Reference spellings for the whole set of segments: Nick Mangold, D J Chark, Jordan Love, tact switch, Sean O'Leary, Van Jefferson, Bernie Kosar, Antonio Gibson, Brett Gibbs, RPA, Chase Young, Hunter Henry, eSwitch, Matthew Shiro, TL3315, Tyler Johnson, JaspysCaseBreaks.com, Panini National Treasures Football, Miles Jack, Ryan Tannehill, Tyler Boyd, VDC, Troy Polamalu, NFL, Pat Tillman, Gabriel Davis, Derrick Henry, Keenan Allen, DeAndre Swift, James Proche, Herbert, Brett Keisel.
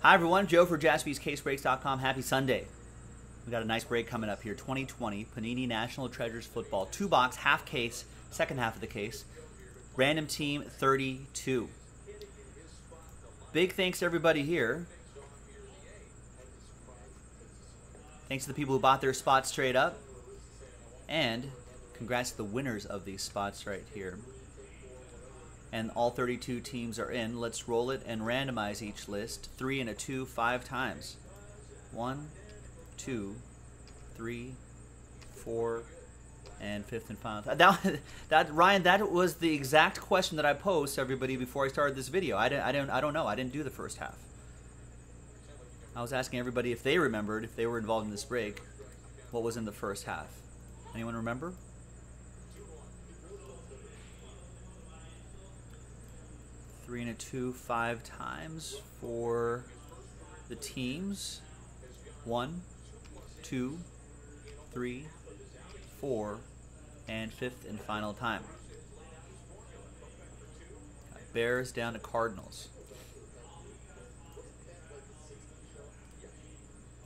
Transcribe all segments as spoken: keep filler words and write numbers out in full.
Hi everyone, Joe for Jaspys Case Breaks dot com. Happy Sunday. We got a nice break coming up here. twenty twenty Panini National Treasures Football. Two box, half case, second half of the case. Random team thirty-two. Big thanks to everybody here. Thanks to the people who bought their spots straight up. And congrats to the winners of these spots right here. And all thirty-two teams are in. Let's roll it and randomize each list. Three and a two, five times. One, two, three, four, and fifth and final. That, that Ryan, that was the exact question that I posed to everybody before I started this video. I don't, I don't, I don't know. I didn't do the first half. I was asking everybody if they remembered, if they were involved in this break, what was in the first half. Anyone remember? Three and a two, five times for the teams. One, two, three, four, and fifth and final time. Bears down to Cardinals.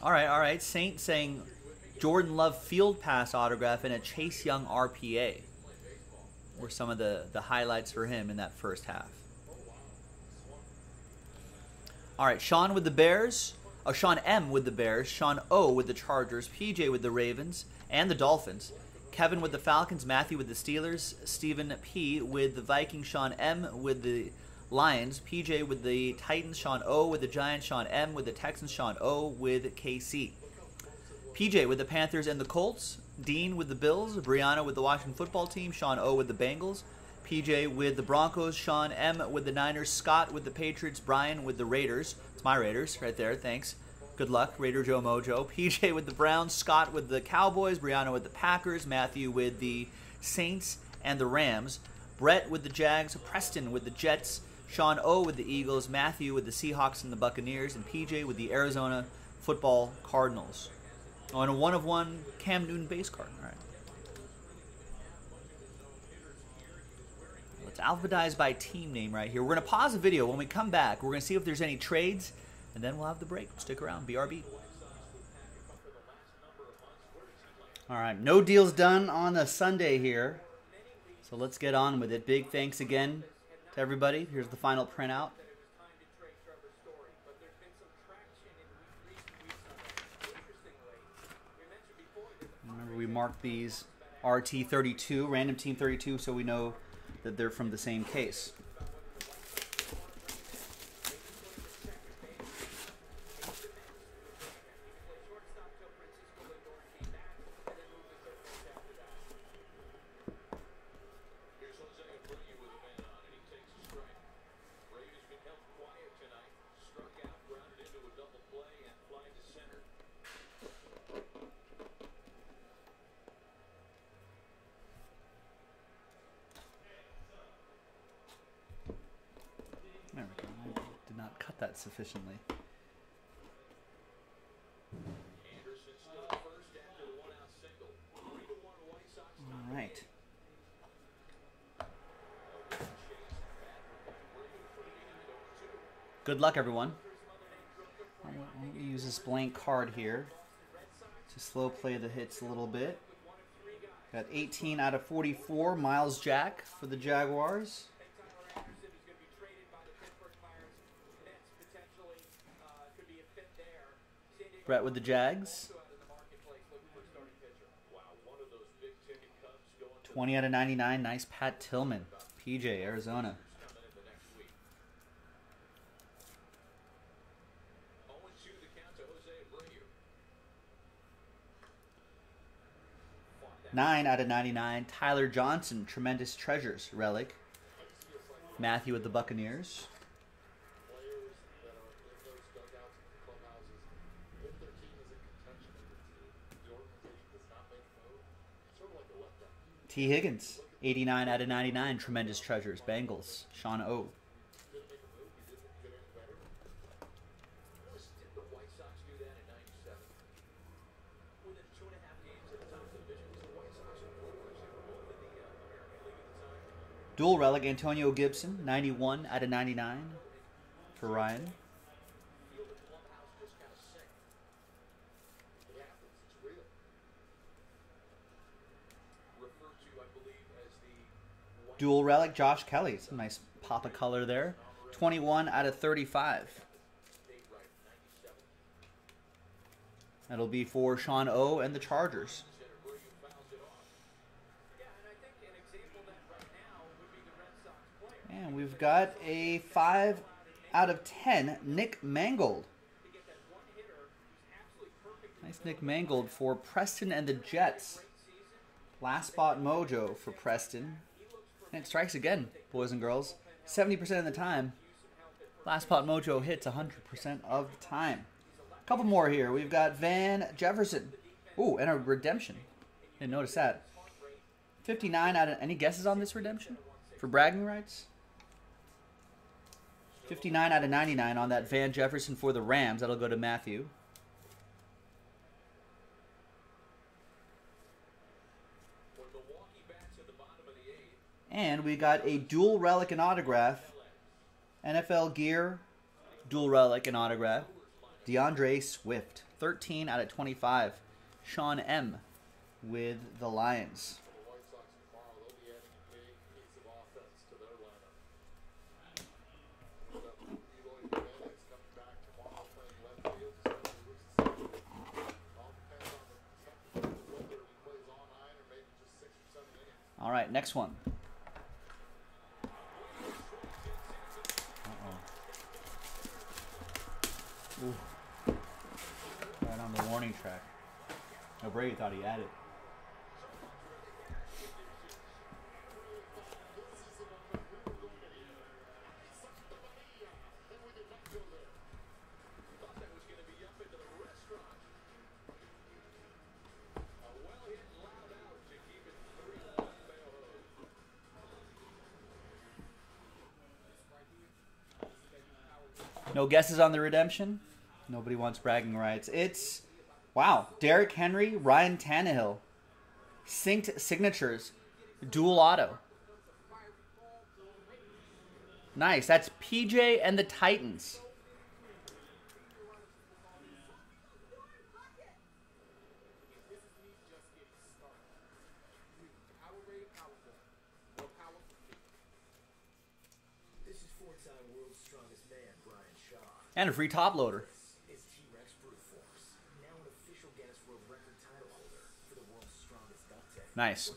All right, all right. Saint saying Jordan Love field pass autograph and a Chase Young R P A were some of the, the highlights for him in that first half. All right, Sean with the Bears, oh, Sean M with the Bears, Sean O with the Chargers, P J with the Ravens and the Dolphins, Kevin with the Falcons, Matthew with the Steelers, Stephen P with the Vikings, Sean M with the Lions, P J with the Titans, Sean O with the Giants, Sean M with the Texans, Sean O with K C, P J with the Panthers and the Colts, Dean with the Bills, Brianna with the Washington Football Team, Sean O with the Bengals, P J with the Broncos, Sean M with the Niners, Scott with the Patriots, Brian with the Raiders. It's my Raiders right there, thanks. Good luck, Raider Joe Mojo. P J with the Browns, Scott with the Cowboys, Brianna with the Packers, Matthew with the Saints and the Rams, Brett with the Jags, Preston with the Jets, Sean O with the Eagles, Matthew with the Seahawks and the Buccaneers, and P J with the Arizona Football Cardinals. Oh, and a one-of-one Cam Newton base card, all right. It's alphabetized by team name right here. We're going to pause the video. When we come back, we're going to see if there's any trades, and then we'll have the break. Stick around. B R B. All right. No deals done on the Sunday here, so let's get on with it. Big thanks again to everybody. Here's the final printout. Remember, we marked these R T thirty-two, Random Team thirty-two, so we know that they're from the same case. There we go. I did not cut that sufficiently. All right. Good luck, everyone. I'm going to use this blank card here to slow play the hits a little bit. Got eighteen out of forty-four, Miles Jack for the Jaguars. Brett with the Jags. twenty out of ninety-nine. Nice Pat Tillman. P J, Arizona. nine out of ninety-nine. Tyler Johnson. Tremendous Treasures. Relic. Matthew with the Buccaneers. T. Higgins, eighty-nine out of ninety-nine, Tremendous Treasures, Bengals, Sean O. Dual relic, Antonio Gibson, ninety-one out of ninety-nine for Ryan. Dual Relic Josh Kelly. Some nice pop of color there. twenty-one out of thirty-five. That'll be for Sean O and the Chargers. And we've got a five out of ten, Nick Mangold. Nice Nick Mangold for Preston and the Jets. Last spot mojo for Preston. And it strikes again, boys and girls. seventy percent of the time. Last spot mojo hits one hundred percent of the time. A couple more here. We've got Van Jefferson. Ooh, and a redemption. Didn't notice that. fifty-nine out of... Any guesses on this redemption? For bragging rights? fifty-nine out of ninety-nine on that Van Jefferson for the Rams. That'll go to Matthew. And we got a dual relic and autograph. N F L gear, dual relic and autograph. DeAndre Swift, thirteen out of twenty-five. Sean M. with the Lions. All right, next one. Uh-oh. Ooh. Right on the warning track. O'Brady thought he had it. No guesses on the redemption. Nobody wants bragging rights. It's, wow, Derrick Henry, Ryan Tannehill. Synced signatures, dual auto. Nice, that's P J and the Titans. And a free top loader. Nice.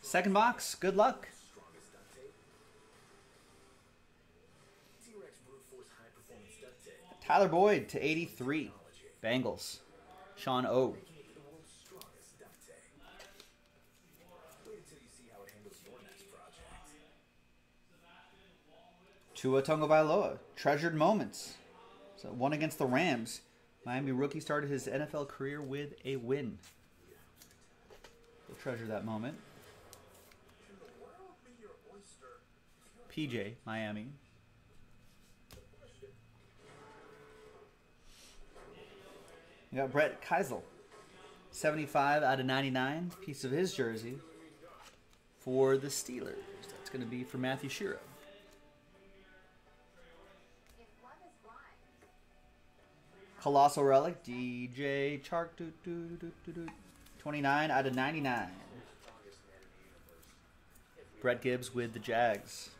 Second box. Good luck. Tyler Boyd to eighty-three. Bengals. Sean O. Tua Tagovailoa. Treasured moments. So one against the Rams. Miami rookie started his N F L career with a win. We'll treasure that moment. P J, Miami. We got Brett Keisel. seventy-five out of ninety-nine. Piece of his jersey for the Steelers. That's going to be for Matthew Shiro. Colossal Relic, D J Chark, doo, doo, doo, doo, doo, twenty-nine out of ninety-nine. Brett Gibbs with the Jags.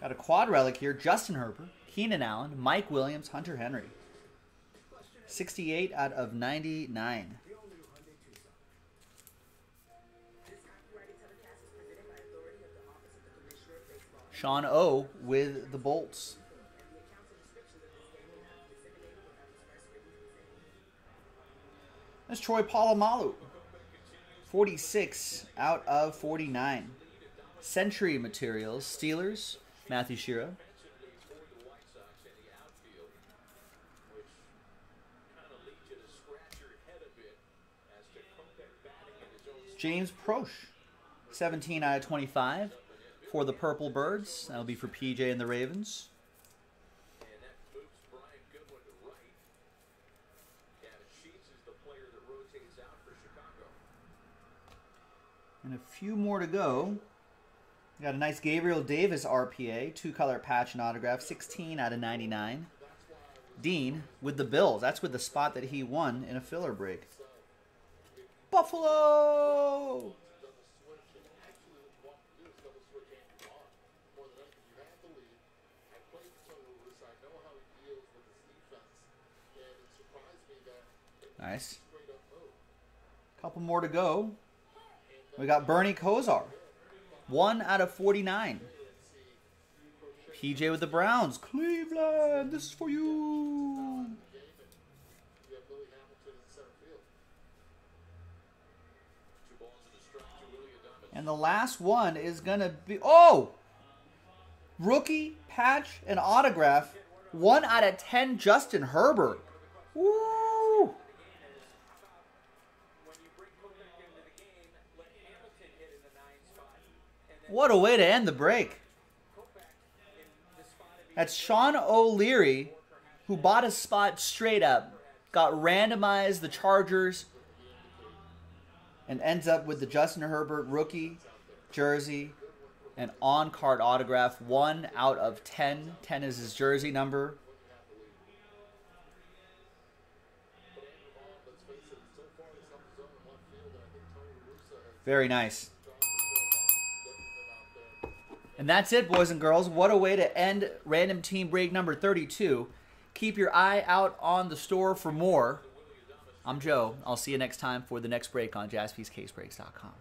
Got a quad relic here, Justin Herbert, Keenan Allen, Mike Williams, Hunter Henry. sixty-eight out of ninety-nine. Sean O with the Bolts. That's Troy Polamalu. forty-six out of forty-nine. Century Materials, Steelers, Matthew Shiro. James Proche, seventeen out of twenty-five. For the Purple Birds. That'll be for P J and the Ravens. And a few more to go. We got a nice Gabriel Davis R P A. Two-color patch and autograph. sixteen out of ninety-nine. Dean with the Bills. That's with the spot that he won in a filler break. Buffalo. Nice. Couple more to go. We got Bernie Kosar. one out of forty-nine. P J with the Browns. Cleveland, this is for you. And the last one is going to be... Oh! Rookie, patch, and autograph. one out of ten, Justin Herbert. Woo! What a way to end the break. That's Sean O'Leary, who bought a spot straight up, got randomized the Chargers, and ends up with the Justin Herbert rookie jersey and on-card autograph, one out of ten. ten is his jersey number. Very nice. And that's it, boys and girls. What a way to end Random Team Break number thirty-two. Keep your eye out on the store for more. I'm Joe. I'll see you next time for the next break on Jaspys Case Breaks dot com.